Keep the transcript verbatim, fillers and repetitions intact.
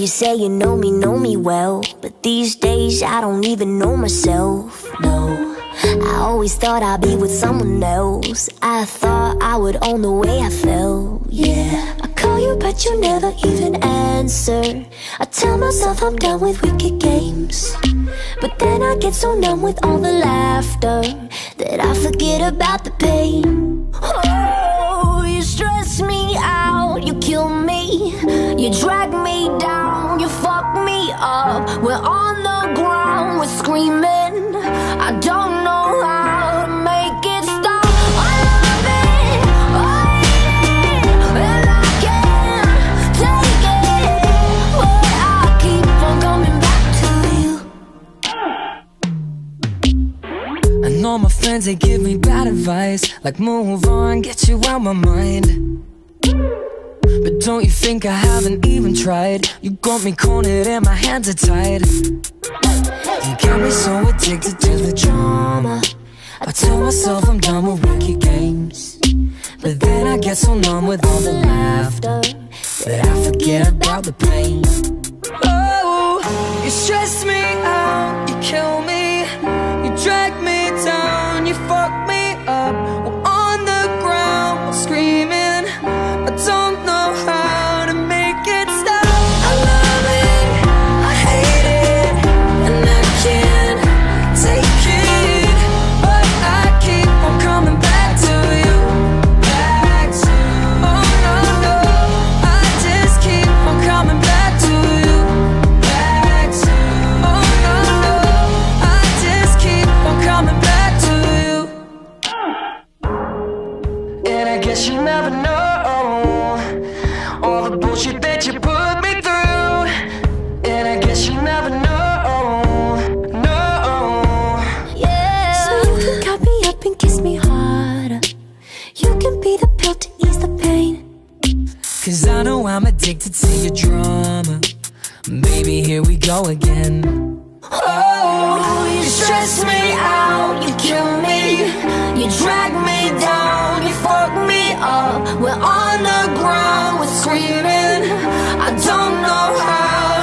you say you know me, know me well, but these days I don't even know myself. No, I always thought I'd be with someone else. I thought I would own the way I felt. Yeah, I call you but you never even answer. I tell myself I'm done with wicked games, but then I get so numb with all the laughter that I forget about the pain. Oh, you stress me out, you kill me, you drag me down, you fuck me up. We're on the ground, we're screaming, I don't know how to make it stop. I love it, I hate it, and I can't take it, but I keep on coming back to you. And all my friends, they give me bad advice, like move on, get you out my mind. But don't you think I haven't even tried? You got me cornered and my hands are tied. You got me so addicted to the drama. I tell myself I'm done with wicked games, but then I get so numb with all the laughter that I forget about the pain. Oh, you stress me out, you kill me, you drag me down, you fuck me up. We're on the ground, we're screaming, I don't know. Cause I know I'm addicted to your drama. Baby, here we go again. Oh, you stress me out, you kill me, you drag me down, you fuck me up. We're on the ground, we're screaming, I don't know how.